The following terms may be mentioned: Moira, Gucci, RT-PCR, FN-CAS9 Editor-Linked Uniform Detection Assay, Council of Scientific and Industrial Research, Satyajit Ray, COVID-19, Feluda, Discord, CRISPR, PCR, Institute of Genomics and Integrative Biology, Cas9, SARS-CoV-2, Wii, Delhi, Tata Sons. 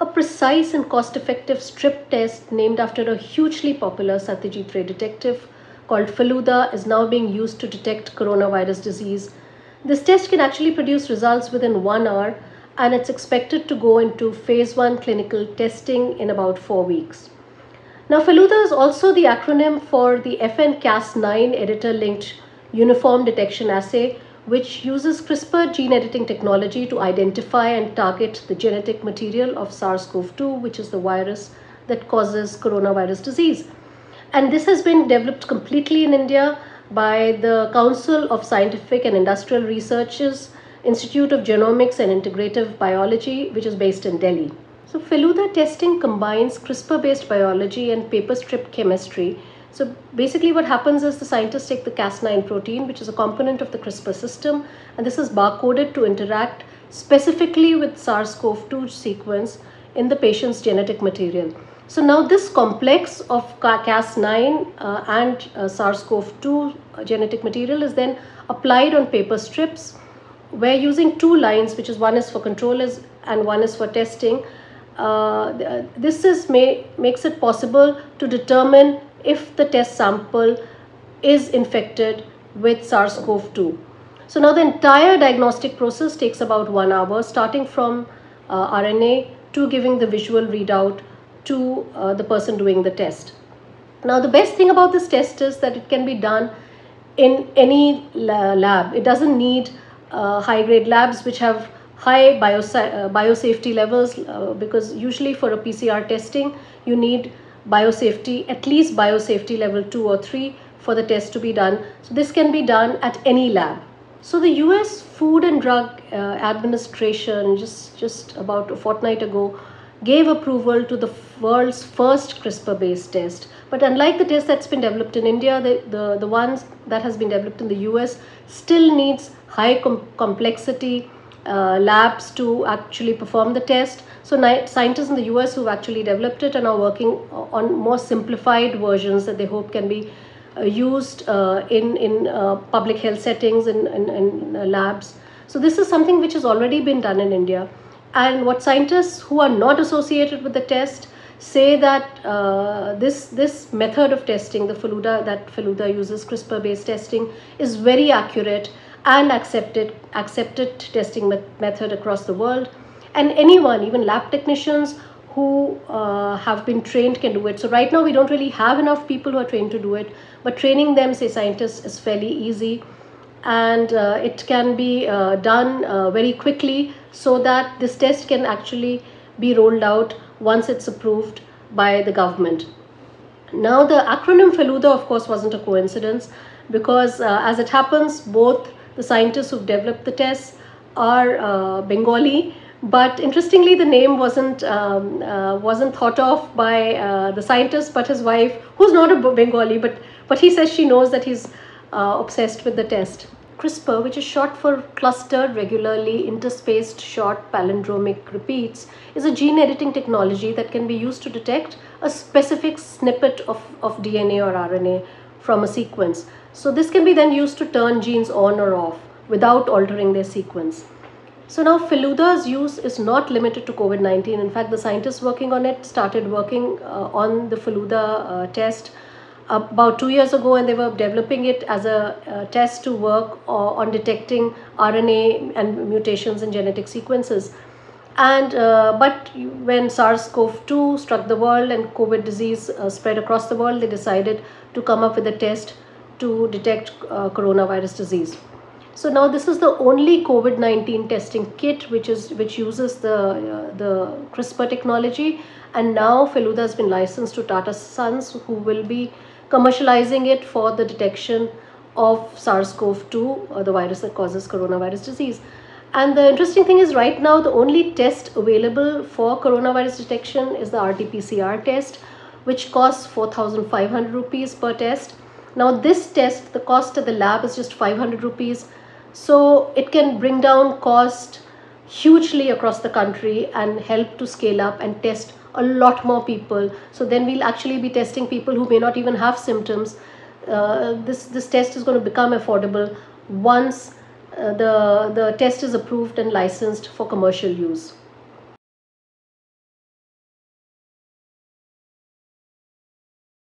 a precise and cost-effective strip test named after a hugely popular Satyajit Ray detective called Feluda is now being used to detect coronavirus disease. This test can actually produce results within 1 hour, and it's expected to go into phase 1 clinical testing in about 4 weeks. Now, Feluda is also the acronym for the FN-CAS9 Editor-Linked Uniform Detection Assay, which uses CRISPR gene editing technology to identify and target the genetic material of SARS-CoV-2, which is the virus that causes coronavirus disease. And this has been developed completely in India by the Council of Scientific and Industrial Research's Institute of Genomics and Integrative Biology, which is based in Delhi. So Feluda testing combines CRISPR-based biology and paper strip chemistry. So basically what happens is the scientists take the Cas9 protein, which is a component of the CRISPR system, and this is barcoded to interact specifically with SARS-CoV-2 sequence in the patient's genetic material. So now this complex of Cas9 and SARS-CoV-2 genetic material is then applied on paper strips. We're using two lines, which is one is for control and one is for testing. This makes it possible to determine if the test sample is infected with SARS-CoV-2. So now the entire diagnostic process takes about 1 hour, starting from RNA to giving the visual readout to the person doing the test. Now the best thing about this test is that it can be done in any lab. It doesn't need high-grade labs which have high biosafety levels, because usually for a PCR testing you need biosafety, at least biosafety level 2 or 3 for the test to be done. So this can be done at any lab. So the US Food and Drug Administration just about a fortnight ago gave approval to the world's first CRISPR-based test. But unlike the test that's been developed in India, the ones that has been developed in the US still needs high complexity labs to actually perform the test. So scientists in the US who've actually developed it and are working on more simplified versions that they hope can be used in public health settings and in labs. So this is something which has already been done in India. And what scientists who are not associated with the test say that this method of testing, the Feluda, that Feluda uses, CRISPR-based testing, is very accurate and accepted testing method across the world. And anyone, even lab technicians who have been trained, can do it. So right now we don't really have enough people who are trained to do it, but training them, say scientists, is fairly easy. And it can be done very quickly, so that this test can actually be rolled out once it's approved by the government. Now the acronym Feluda, of course, wasn't a coincidence, because as it happens, both the scientists who've developed the tests are Bengali, but interestingly the name wasn't thought of by the scientist, but his wife, who's not a Bengali, but he says she knows that he's obsessed with the test. CRISPR, which is short for clustered regularly interspaced short palindromic repeats, is a gene editing technology that can be used to detect a specific snippet of DNA or RNA from a sequence. So this can be then used to turn genes on or off without altering their sequence. So now Feluda's use is not limited to COVID-19. In fact, the scientists working on it started working on the Feluda test about 2 years ago, and they were developing it as a test to work on detecting RNA and mutations in genetic sequences. And but when SARS-CoV-2 struck the world and COVID disease spread across the world, they decided to come up with a test to detect coronavirus disease. So now this is the only COVID-19 testing kit which uses the CRISPR technology, and now Feluda has been licensed to Tata Sons, who will be commercializing it for the detection of SARS-CoV-2, the virus that causes coronavirus disease. And the interesting thing is, right now the only test available for coronavirus detection is the RT-PCR test, which costs 4,500 rupees per test. Now this test, the cost at the lab is just 500 rupees, so it can bring down cost hugely across the country and help to scale up and test a lot more people. So then we'll actually be testing people who may not even have symptoms. This test is going to become affordable once the test is approved and licensed for commercial use.